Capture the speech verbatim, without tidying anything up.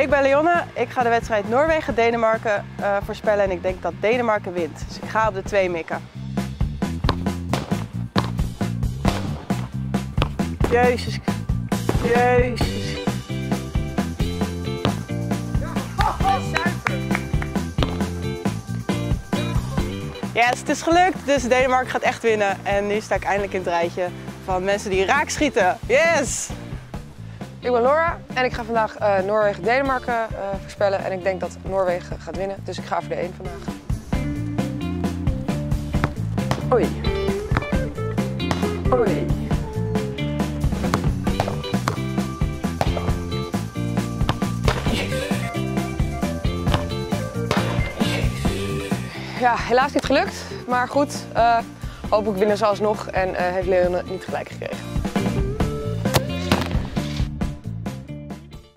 Ik ben Leonne, ik ga de wedstrijd Noorwegen-Denemarken uh, voorspellen en ik denk dat Denemarken wint. Dus ik ga op de twee mikken. Jezus, jezus. Yes, het is gelukt, dus Denemarken gaat echt winnen. En nu sta ik eindelijk in het rijtje van mensen die raak schieten. Yes! Ik ben Laura en ik ga vandaag uh, Noorwegen-Denemarken uh, voorspellen. En ik denk dat Noorwegen gaat winnen, dus ik ga voor de één vandaag. Oei. Oei. Ja, helaas niet gelukt, maar goed, uh, hopelijk winnen ze alsnog en uh, heeft Leonne niet gelijk gekregen.